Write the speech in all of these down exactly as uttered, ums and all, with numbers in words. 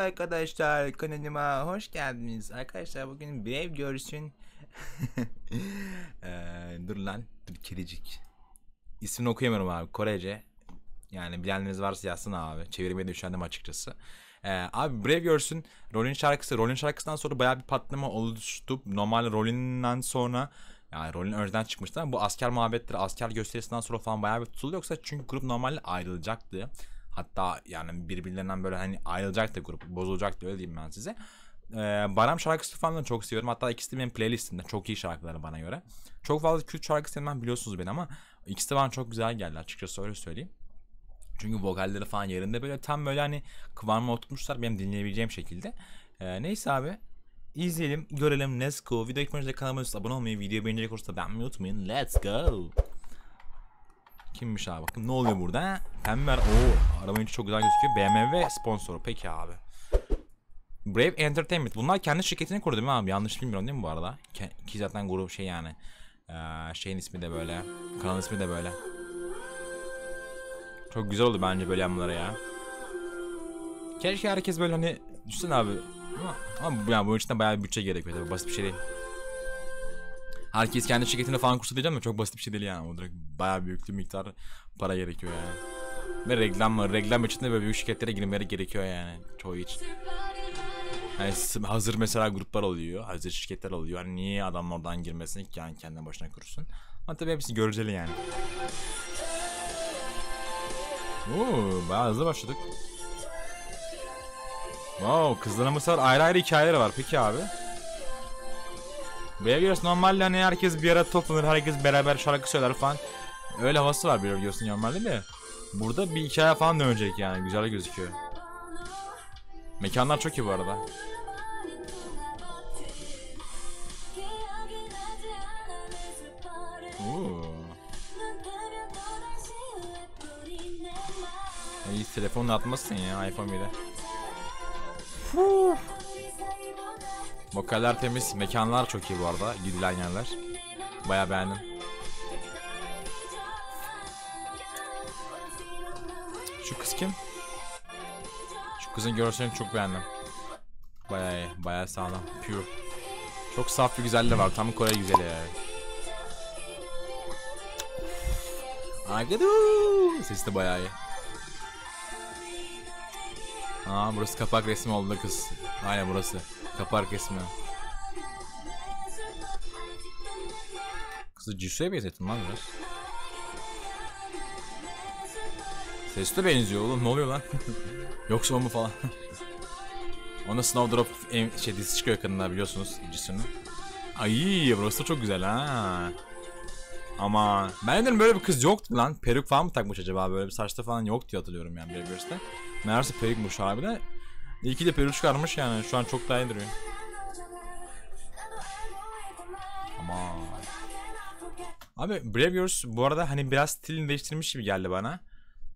Merhaba arkadaşlar, kanalıma hoş geldiniz. Arkadaşlar bugün Brave Girls'ün ee, dur lan dur kerecik. İsmini okuyamıyorum abi, Korece. Yani bilenleriniz varsa yazsın abi. Çevirmeye de üşendim açıkçası. Ee, abi Brave Girls'ün Rolling şarkısı, Rolling şarkısından sonra bayağı bir patlama oluştu. Normal Rolling'den sonra, yani Rolling önceden çıkmıştı ama bu asker muhabbetleri, asker gösterisinden sonra falan bayağı bir tutuldu. Yoksa çünkü grup normalde ayrılacaktı. Hatta yani birbirlerinden böyle hani ayrılacaktı grup, bozulacaktı, öyle diyeyim ben size. Ee, Baram şarkısı falan çok seviyorum. Hatta ikisi de benim playlistimde. Çok iyi şarkıları bana göre. Çok fazla Kürt şarkı sevmem, biliyorsunuz beni, ama ikisi de bana çok güzel geldi açıkçası, öyle söyleyeyim. Çünkü vokalleri falan yerinde, böyle tam böyle hani kıvamı oturtmuşlar benim dinleyebileceğim şekilde. Ee, neyse abi, izleyelim, görelim, let's go. Video ilk önce kanalıma abone olmayı, videoyu beğenecek olursa beğenmeyi unutmayın, let's go. Kimmiş abi, bakın ne oluyor burada? Pember, ooo arabanın içi çok güzel gözüküyor. B M W sponsoru, peki abi. Brave Entertainment, bunlar kendi şirketini kurdu değil mi abi? Yanlış bilmiyorum değil mi bu arada? Ki zaten grup şey yani ee, şeyin ismi de böyle, kanalın ismi de böyle. Çok güzel oldu bence böyle yanlara ya. Keşke herkes böyle hani düşsün abi. Ama yani bunun için de bayağı bir bütçe gerekiyor tabii, basit bir şey değil. Herkes kendi şirketini falan kursulayacak ama çok basit bir şey değil yani. O direkt bayağı büyük bir miktar para gerekiyor yani. Ve reklam var. Reklam için de böyle büyük şirketlere girmeleri gerekiyor yani. Çoğu için. Yani hazır mesela gruplar oluyor. Hazır şirketler oluyor. Hani niye adam oradan girmesin ki yani, kendine başına kursun. Ama tabii hepsi göreceli yani. Ooo bayağı hızlı başladık. Wow, kızların bu sefer ayrı ayrı hikayeleri var. Peki abi. Brave Girls normalde hani herkes bir arada toplanır, herkes beraber şarkı söyler falan. Öyle havası var Brave Girls'ün normalde de. Burada bir hikaye falan dönecek yani, güzel gözüküyor. Mekanlar çok iyi bu arada. Ooo. İyi telefonla atmasın ya, iPhone bile. Vokaller temiz, mekanlar çok iyi bu arada, gidilen yerler. Bayağı beğendim. Şu kız kim? Şu kızın görselini çok beğendim. Bayağı iyi, bayağı sağlam, pure. Çok saf bir güzelliği var, tam Kore güzeli yani. Agaduuu, sesi de bayağı iyi. Aa, burası kapak resmi oldu kız. Aynen burası. Kapak resmi. Kızı Jisoo'ya benzettin lan biraz. Ses de benziyor oğlum, ne oluyor lan? Yoksa o mu falan? Ona Snowdrop şey dizisi çıkıyor yakında, biliyorsunuz Jisoo'nun. Ay burası da çok güzel ha. Ama ben dedim böyle bir kız yoktu lan. Peruk falan mı takmış acaba, böyle bir saçta falan yok diye hatırlıyorum yani Brave Girls'te. Meğerse perukmuş abi de. İyi ki de peruk çıkarmış yani, şu an çok daha iyi duruyor. Ama abi Brave Girls bu arada hani biraz stilini değiştirmiş gibi geldi bana.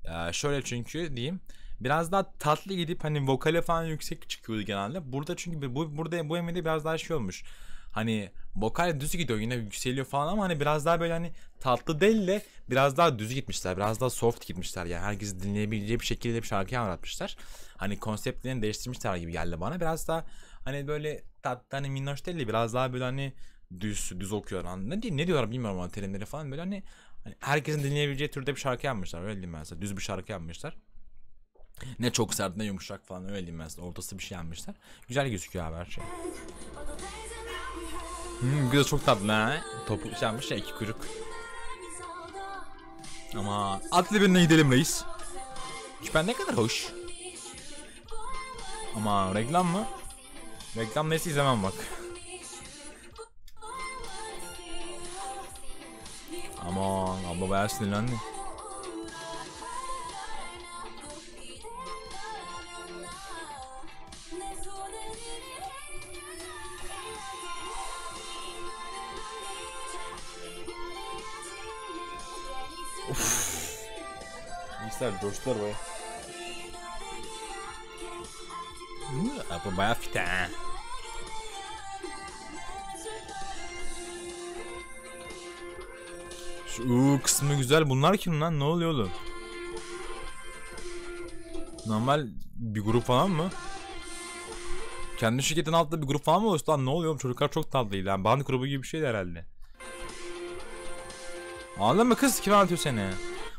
Ee, şöyle çünkü diyeyim. Biraz daha tatlı gidip hani vokale falan yüksek çıkıyordu genelde. Burada çünkü bu burada bu emede biraz daha şey olmuş. Hani vokal düz gidiyor, yine yükseliyor falan ama hani biraz daha böyle hani tatlı değil de biraz daha düz gitmişler. Biraz daha soft gitmişler yani, herkesi dinleyebileceği bir şekilde bir şarkıyı anlatmışlar. Hani konseptlerini değiştirmişler gibi geldi bana. Biraz daha hani böyle tatlı, hani minnoş değil de biraz daha böyle hani düz düz okuyor. Hani ne diyor, ne diyorlar bilmiyorum ama terimleri falan böyle hani, hani herkesin dinleyebileceği türde bir şarkı yapmışlar. Öyle diyeyim ben size. Düz bir şarkı yapmışlar. Ne çok sert ne yumuşak falan, öyle diyeyim ben size. Ortası bir şey yapmışlar. Güzel gözüküyor abi her şey. Hmm, güzel, çok tatlı ha. Topuk çalmış ya, iki kuyruk. Ama atlı birine gidelim reis. Ben ne kadar hoş. Ama reklam mı? Reklam neyse izlemem bak. Aman abla bayağı sinirlendi. İster dostlar baya. Abi bayağı fit ha. Şu uuu kısmı güzel. Bunlar kim lan? Ne oluyor oğlum? Normal bir grup falan mı? Kendi şirketin altında bir grup falan mı oluştu lan? Ne oluyor? Çocuklar çok tatlıydı yani. Band grubu gibi bir şeydi herhalde. Anladın mı kız? Kim anlatıyor seni?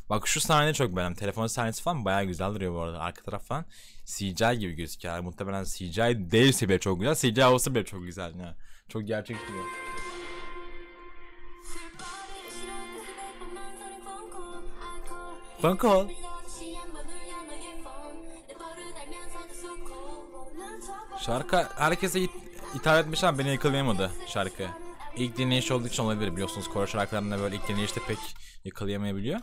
Bak şu sahne çok beğendim. Telefon sahnesi falan bayağı güzel duruyor bu arada. Arka taraf falan C G I gibi gözüküyor. Yani muhtemelen C G I değilse bile çok güzel. C G I olsa bile çok güzel. Yani çok gerçek duruyor. Phone call. Şarkı herkese it hitap etmiş ama beni yakalayamadı şarkı. İlk dinleyiş olduğu için olabilir, biliyorsunuz Kore şarkılarında böyle ilk dinleyişte pek yakalayamayabiliyor.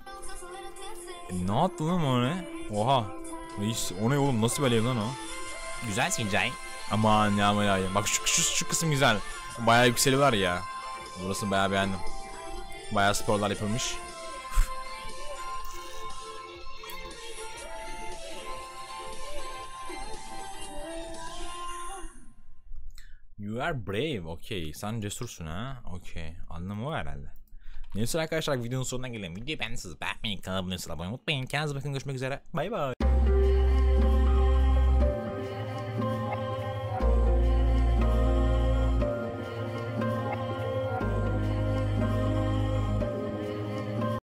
E, ne yaptı lan o ne? Oha. Hiç, o ne oğlum, nasıl böyle lan o? Güzel sincay. Aman ya ya. Bak şu, şu, şu kısım güzel. Bayağı yükseli var ya. Burası bayağı beğendim. Bayağı sporlar yapılmış. You are brave, okey. Sen cesursun ha, okey. Anlamı o herhalde. Neyse arkadaşlar, videonun sonuna gelelim. Videoyu beğendiyseniz beğenmeyi, kanala abone olmayı unutmayın. Kendinize bakın, görüşmek üzere. Bay bay.